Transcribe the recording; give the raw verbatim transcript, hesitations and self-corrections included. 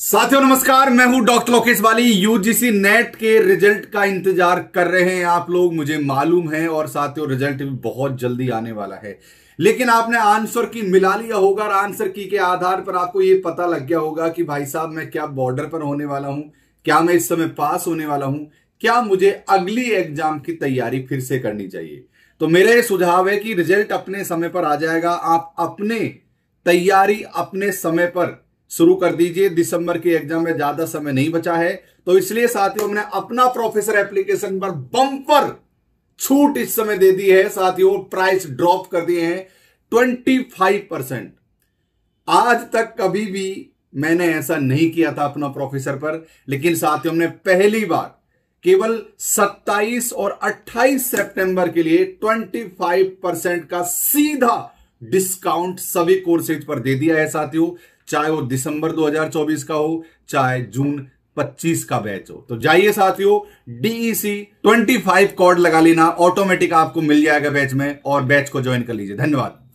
साथियों नमस्कार, मैं हूं डॉक्टर लोकेश वाली। यूजीसी नेट के रिजल्ट का इंतजार कर रहे हैं आप लोग, मुझे मालूम है। और साथियों रिजल्ट भी बहुत जल्दी आने वाला है, लेकिन आपने आंसर की मिला लिया होगा और आंसर की के आधार पर आपको ये पता लग गया होगा कि भाई साहब मैं क्या बॉर्डर पर होने वाला हूं, क्या मैं इस समय पास होने वाला हूं, क्या मुझे अगली एग्जाम की तैयारी फिर से करनी चाहिए। तो मेरे सुझाव है कि रिजल्ट अपने समय पर आ जाएगा, आप अपने तैयारी अपने समय पर शुरू कर दीजिए। दिसंबर के एग्जाम में ज्यादा समय नहीं बचा है, तो इसलिए साथियों हमने अपना प्रोफेसर एप्लीकेशन पर बम्पर छूट इस समय दे दी है। साथियों प्राइस ड्रॉप कर दिए हैं पच्चीस परसेंट। आज तक कभी भी मैंने ऐसा नहीं किया था अपना प्रोफेसर पर, लेकिन साथियों हमने पहली बार केवल सत्ताईस और अट्ठाईस सितंबर के लिए पच्चीस परसेंट का सीधा डिस्काउंट सभी कोर्सेज पर दे दिया है साथियों, चाहे वो दिसंबर दो हज़ार चौबीस का हो, चाहे जून पच्चीस का बैच हो। तो जाइए साथियों डीईसी पच्चीस कोड लगा लेना, ऑटोमेटिक आपको मिल जाएगा बैच में, और बैच को ज्वाइन कर लीजिए। धन्यवाद।